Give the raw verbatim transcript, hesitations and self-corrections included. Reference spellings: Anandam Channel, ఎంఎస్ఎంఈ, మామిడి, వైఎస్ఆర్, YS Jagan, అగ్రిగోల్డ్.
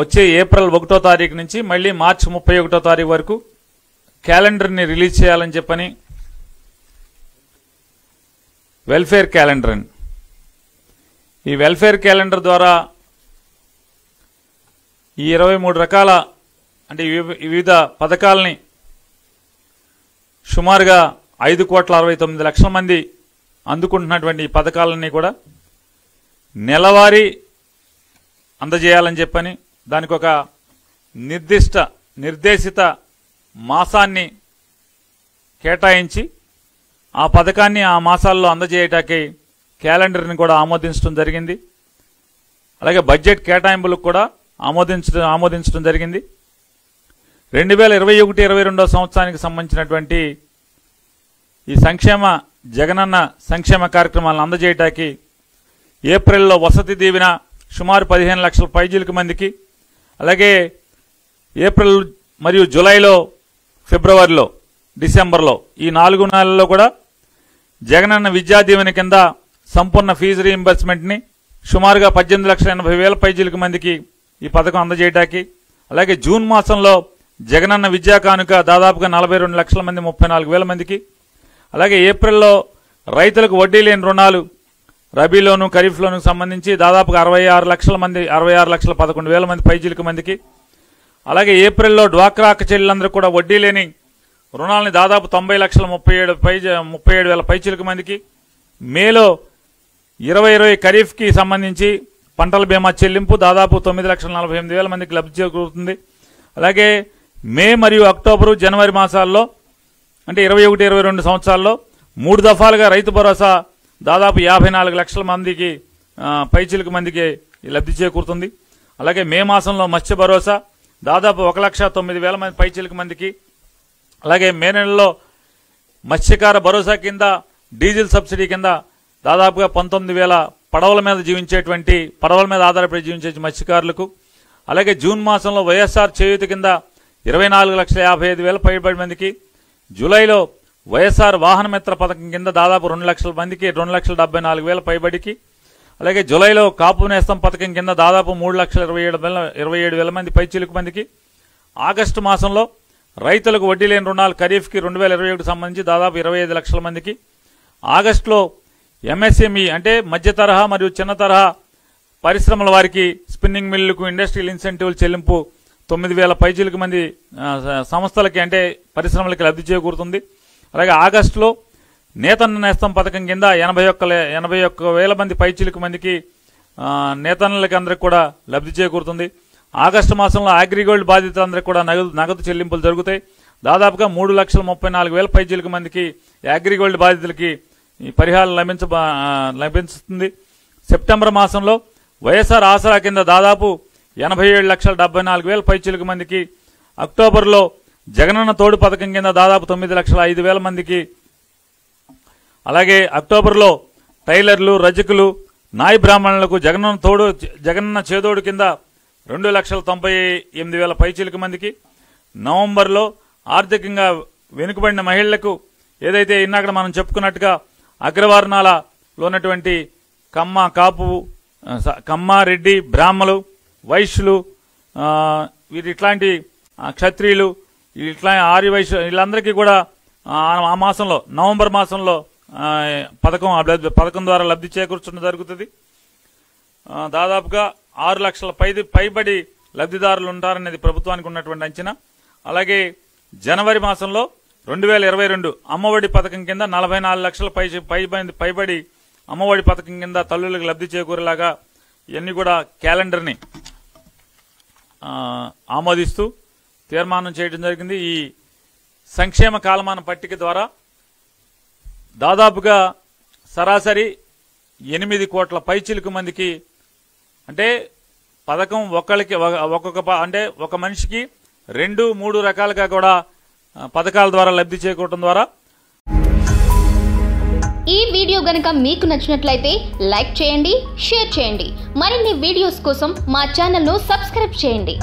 వచ్చే ఏప్రిల్ ఒకటో తారీఖు నుంచి మళ్ళీ మార్చి ముప్పై ఒకటో తారీఖు వరకు క్యాలెండర్ ని రిలీజ్ చేయాలని చెప్పని వెల్ఫేర్ క్యాలెండర్ ని ఈ వెల్ఫేర్ క్యాలెండర్ ద్వారా ఈ ఇరవై మూడు రకాల అంటే వివిధ పథకాలను సుమారుగా ఐదు కోట్ల అరవై తొమ్మిది లక్షల మంది అందుకుంటున్నటువంటి ఈ పథకాలను కూడా నెలవారీ అందజేయాలని చెప్పని దానికి ఒక నిర్దిష్ట నిర్దేశిత మాసాన్ని కేటాయించి ఆ పథకాన్ని ఆ మాసాల్లో అందజేయడానికి క్యాలెండర్ ని కూడా ఆమోదించడం జరిగింది అలాగే బడ్జెట్ కేటాయింపులకు కూడా ఆమోదించడం ఆమోదించడం జరిగింది రెండు వేల ఇరవై ఒకటి ఇరవై రెండు సంవత్సరానికి సంబంధించినటువంటి ఈ సంక్షేమ జగనన్న సంక్షేమ కార్యక్రమాలను అందజేయడానికి ఏప్రిల్లో వసతి దీవెన సుమారు పదిహేను లక్షల పైజీలకు మందికి అలాగే ఏప్రిల్ మరియు జూలైలో ఫిబ్రవరిలో డిసెంబర్లో ఈ నాలుగు నెలల్లో కూడా జగనన్న విద్యా దీవెన కింద సంపూర్ణ ఫీజు రీయింబర్స్మెంట్ని సుమారుగా పద్దెనిమిది లక్షల ఎనభై వేల పైజీలకు మందికి ఈ పథకం అందజేయడానికి అలాగే జూన్ మాసంలో జగనన్న విద్యా కానుక దాదాపుగా నలభై రెండు లక్షల మంది ముప్పై నాలుగు వేల మందికి అలాగే ఏప్రిల్లో రైతులకు వడ్డీ లేని రుణాలు రబీలోను ఖరీఫ్లోను సంబంధించి దాదాపుగా అరవై ఆరు లక్షల మంది అరవై ఆరు లక్షల పదకొండు వేల మంది పైజీలకు మందికి అలాగే ఏప్రిల్లో డ్వాక్రా అక్క చెల్లెలందరూ కూడా వడ్డీ లేని రుణాలని దాదాపు తొంభై లక్షల ముప్పై ఏడు పైజీ ముప్పై ఏడు వేల పైచీలకు మందికి మేలో ఇరవై ఇరవై ఖరీఫ్కి సంబంధించి పంటల బీమా చెల్లింపు దాదాపు తొమ్మిది లక్షల నలభై ఎనిమిది వేల మందికి లబ్ధి చేకూరుతుంది అలాగే మే మరియు అక్టోబరు జనవరి మాసాల్లో అంటే ఇరవై ఒకటి ఇరవై రెండు సంవత్సరాల్లో మూడు దఫాలుగా రైతు భరోసా దాదాపు యాభై నాలుగు లక్షల మందికి పైచీలకు మందికి లబ్ధి చేకూరుతుంది అలాగే మే మాసంలో మత్స్య భరోసా దాదాపు ఒక లక్ష తొమ్మిది వేల మంది పైచీలకు మందికి అలాగే మే నెలలో మత్స్యకార భరోసా కింద డీజిల్ సబ్సిడీ కింద దాదాపుగా పంతొమ్మిది వేల పడవల మీద జీవించేటువంటి పడవల మీద ఆధారపడి జీవించే మత్స్యకారులకు అలాగే జూన్ మాసంలో వైఎస్ఆర్ చేయూత కింద ఇరవై నాలుగు లక్షల యాభై ఐదు వేల పైబడి మందికి జూలైలో వైఎస్ఆర్ వాహన మిత్ర పథకం కింద దాదాపు రెండు లక్షల మందికి రెండు లక్షల డెబ్బై నాలుగు వేల పైబడికి అలాగే జూలైలో కాపు నేస్తం పథకం కింద దాదాపు మూడు లక్షల ఇరవై ఏడు వేల ఇరవై ఏడు వేల మంది పైచీలకు మందికి ఆగస్టు మాసంలో రైతులకు వడ్డీ లేని రుణాలు ఖరీఫ్కి రెండు వేల ఇరవై ఒకటికి సంబంధించి దాదాపు ఇరవై ఐదు లక్షల మందికి ఆగస్టులో ఎంఎస్ఎంఈ అంటే మధ్య తరహా మరియు చిన్న తరహా పరిశ్రమల వారికి స్పిన్నింగ్ మిల్లుకు ఇండస్ట్రియల్ ఇన్సెంటివ్ల చెల్లింపు తొమ్మిది వేల పైచీలకు మంది సంస్థలకి అంటే పరిశ్రమలకి లబ్ధి చేకూరుతుంది అలాగే ఆగస్టులో నేతన్న నేస్తం పథకం కింద ఎనభై ఒక్క ఎనభై ఒక్క వేల మంది పైచీలకు మందికి నేతన్నలకి అందరికి కూడా లబ్ధి చేకూరుతుంది ఆగస్టు మాసంలో అగ్రిగోల్డ్ బాధితులందరికీ కూడా నగదు నగదు చెల్లింపులు జరుగుతాయి దాదాపుగా మూడు లక్షల ముప్పై నాలుగు వేల పైచీలకు మందికి అగ్రిగోల్డ్ బాధితులకి పరిహారం లభించ లభిస్తుంది సెప్టెంబర్ మాసంలో వైఎస్ఆర్ ఆసరా కింద దాదాపు ఎనభై ఏడు లక్షల డెబ్బై నాలుగు వేల పైచీలకు మందికి అక్టోబర్లో జగనన్న తోడు పథకం కింద దాదాపు తొమ్మిది లక్షల ఐదు వేల మందికి అలాగే అక్టోబర్లో టైలర్లు రజకులు నాయ బ్రాహ్మణులకు జగనన్న తోడు జగనన్న చేదోడు కింద రెండు లక్షల తొంభై ఎనిమిది వేల పైచీలకు మందికి నవంబర్లో ఆర్థికంగా వెనుకబడిన మహిళలకు ఏదైతే ఇందాక మనం చెప్పుకున్నట్టుగా అగ్రవర్ణాలలో ఉన్నటువంటి కమ్మ కాపు కమ్మ రెడ్డి బ్రాహ్మలు వైశ్యులు వీరి ఇట్లాంటి క్షత్రియులు ఇట్లా ఆర్య వైశ్య వీళ్ళందరికీ కూడా ఆ మాసంలో నవంబర్ మాసంలో పథకం పథకం ద్వారా లబ్ధి చేకూర్చడం జరుగుతుంది దాదాపుగా ఆరు లక్షల పై పైబడి లబ్ధిదారులు ఉంటారనేది ప్రభుత్వానికి ఉన్నటువంటి అంచనా అలాగే జనవరి మాసంలో రెండు వేల ఇరవై రెండు అమ్మఒడి పథకం కింద నలభై నాలుగు లక్షల పై పైబడి పైబడి అమ్మఒడి పథకం కింద తల్లులకు లబ్ధి చేకూరేలాగా ఇవన్నీ కూడా క్యాలెండర్ని ఆమోదిస్తూ తీర్మానం చేయడం జరిగింది ఈ సంక్షేమ కాలమాన పట్టిక ద్వారా దాదాపుగా సరాసరి ఎనిమిది కోట్ల పైచీలకు మందికి అంటే పథకం ఒకళ్ళకి ఒక్కొక్క అంటే ఒక మనిషికి రెండు మూడు రకాలుగా కూడా పథకాల ద్వారా లబ్ధి చేకూరడం ద్వారా ఈ వీడియో గనక మీకు నచ్చినట్లయితే లైక్ చేయండి షేర్ చేయండి మరిన్ని వీడియోస్ కోసం మా ఛానల్ను సబ్స్క్రైబ్ చేయండి।